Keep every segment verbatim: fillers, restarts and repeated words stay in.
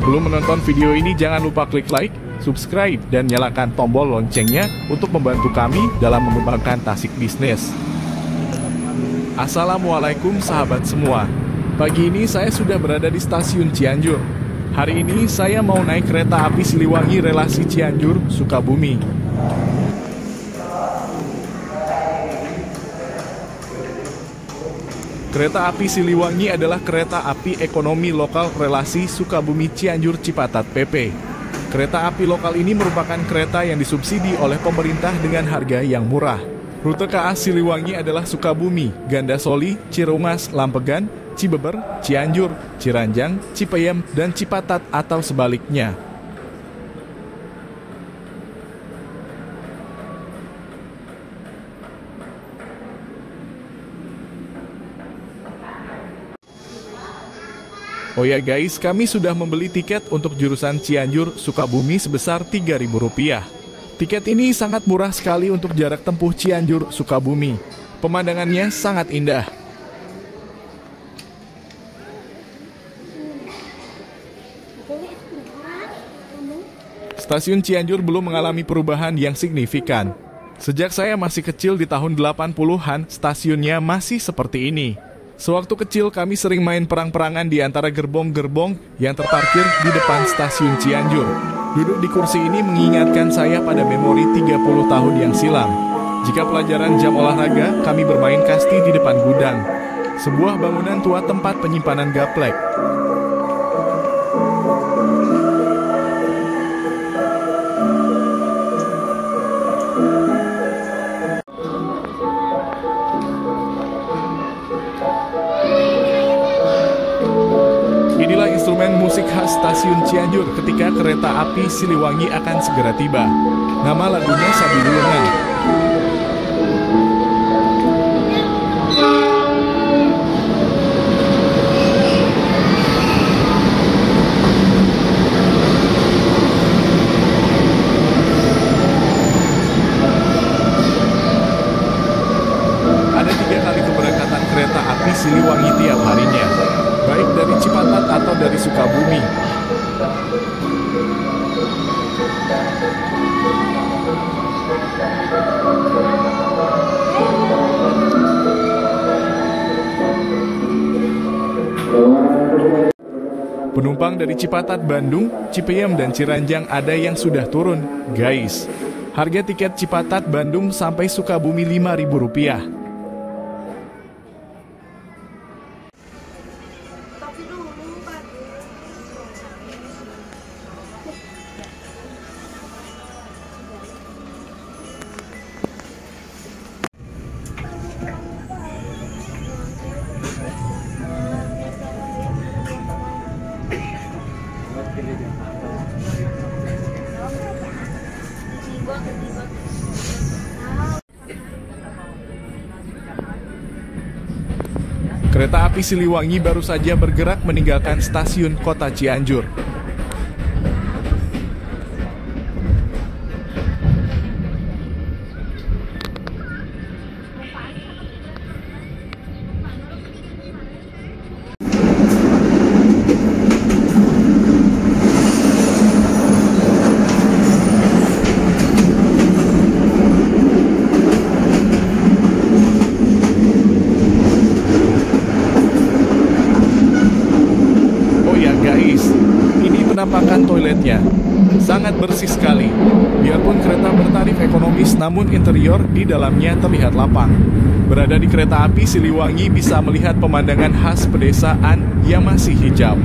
Sebelum menonton video ini jangan lupa klik like, subscribe, dan nyalakan tombol loncengnya untuk membantu kami dalam mengembangkan Tasik Bisnis. Assalamualaikum sahabat semua. Pagi ini saya sudah berada di stasiun Cianjur. Hari ini saya mau naik kereta api Siliwangi relasi Cianjur, Sukabumi. Kereta api Siliwangi adalah kereta api ekonomi lokal relasi Sukabumi Cianjur Cipatat P P. Kereta api lokal ini merupakan kereta yang disubsidi oleh pemerintah dengan harga yang murah. Rute K A Siliwangi adalah Sukabumi, Gandasoli, Cireungas, Lampegan, Cibeber, Cianjur, Ciranjang, Cipeuyeum, dan Cipatat atau sebaliknya. Oh ya guys, kami sudah membeli tiket untuk jurusan Cianjur Sukabumi sebesar tiga ribu rupiah. Tiket ini sangat murah sekali untuk jarak tempuh Cianjur Sukabumi. Pemandangannya sangat indah. Stasiun Cianjur belum mengalami perubahan yang signifikan. Sejak saya masih kecil di tahun delapan puluhan, stasiunnya masih seperti ini. Sewaktu kecil kami sering main perang-perangan di antara gerbong-gerbong yang terparkir di depan stasiun Cianjur. Duduk di kursi ini mengingatkan saya pada memori tiga puluh tahun yang silam. Jika pelajaran jam olahraga, kami bermain kasti di depan gudang, sebuah bangunan tua tempat penyimpanan gaplek. Inilah instrumen musik khas stasiun Cianjur ketika kereta api Siliwangi akan segera tiba. Nama lagunya Sabilulungan. Ada tiga kali keberangkatan kereta api Siliwangi tiap harinya, baik dari Cipatat atau dari Sukabumi. Penumpang dari Cipatat, Bandung, Cipeuyeum, dan Ciranjang ada yang sudah turun, guys. Harga tiket Cipatat Bandung sampai Sukabumi lima ribu rupiah. Kereta api Siliwangi baru saja bergerak meninggalkan stasiun kota Cianjur. Penampakan toiletnya sangat bersih sekali. Biarpun kereta bertarif ekonomis, namun interior di dalamnya terlihat lapang. Berada di kereta api Siliwangi bisa melihat pemandangan khas pedesaan yang masih hijau.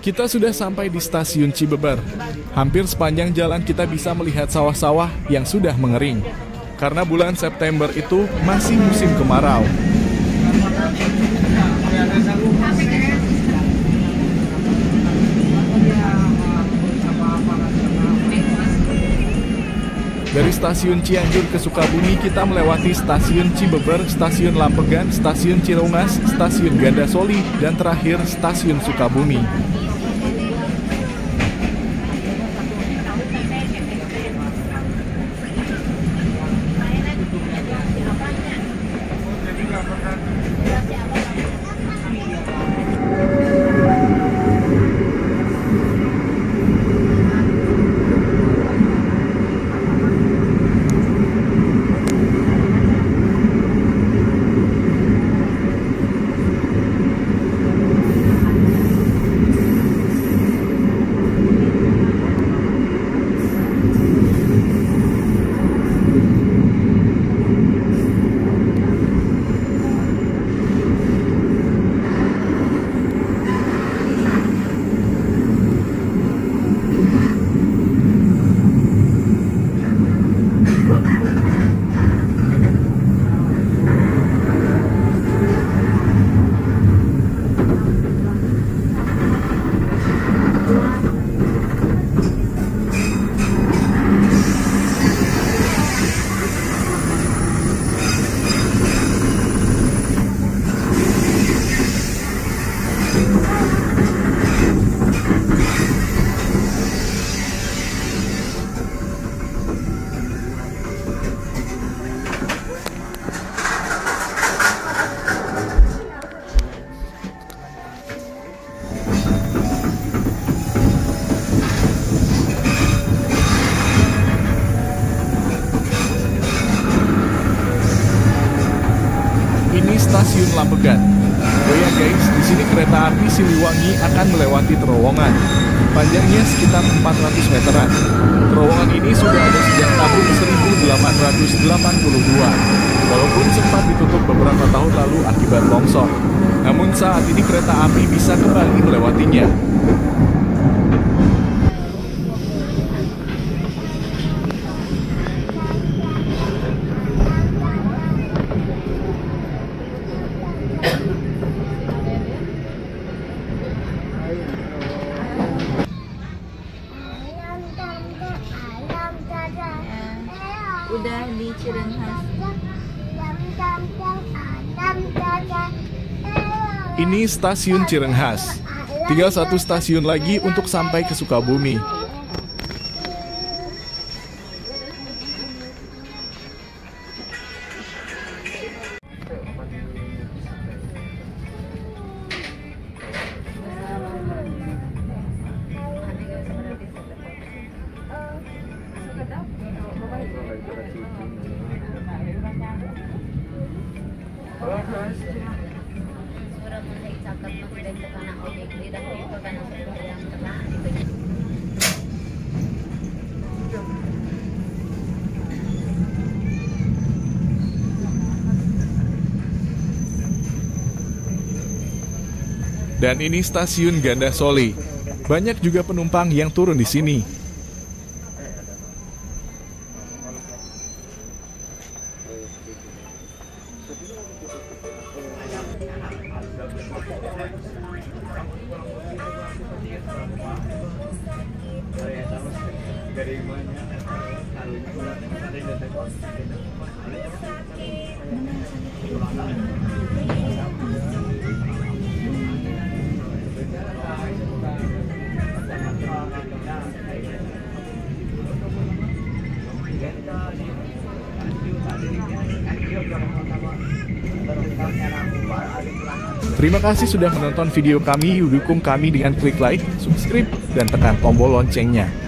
Kita sudah sampai di stasiun Cibeber. Hampir sepanjang jalan kita bisa melihat sawah-sawah yang sudah mengering. Karena bulan September itu masih musim kemarau. Dari stasiun Cianjur ke Sukabumi, kita melewati stasiun Cibeber, stasiun Lampegan, stasiun Cireungas, stasiun Gandasoli, dan terakhir stasiun Sukabumi. Stasiun Lampegan. Oh ya guys, di sini kereta api Siliwangi akan melewati terowongan. Panjangnya sekitar empat ratus meteran. Terowongan ini sudah ada sejak tahun seribu delapan ratus delapan puluh dua. Walaupun sempat ditutup beberapa tahun lalu akibat longsor. Namun saat ini kereta api bisa kembali melewatinya. Udah di Cireungas. Ini stasiun Cireungas. Tinggal satu stasiun lagi untuk sampai ke Sukabumi. Dan ini stasiun Gandasoli. Banyak juga penumpang yang turun di sini. Terima kasih sudah menonton video kami. Dukung kami dengan klik like, subscribe, dan tekan tombol loncengnya.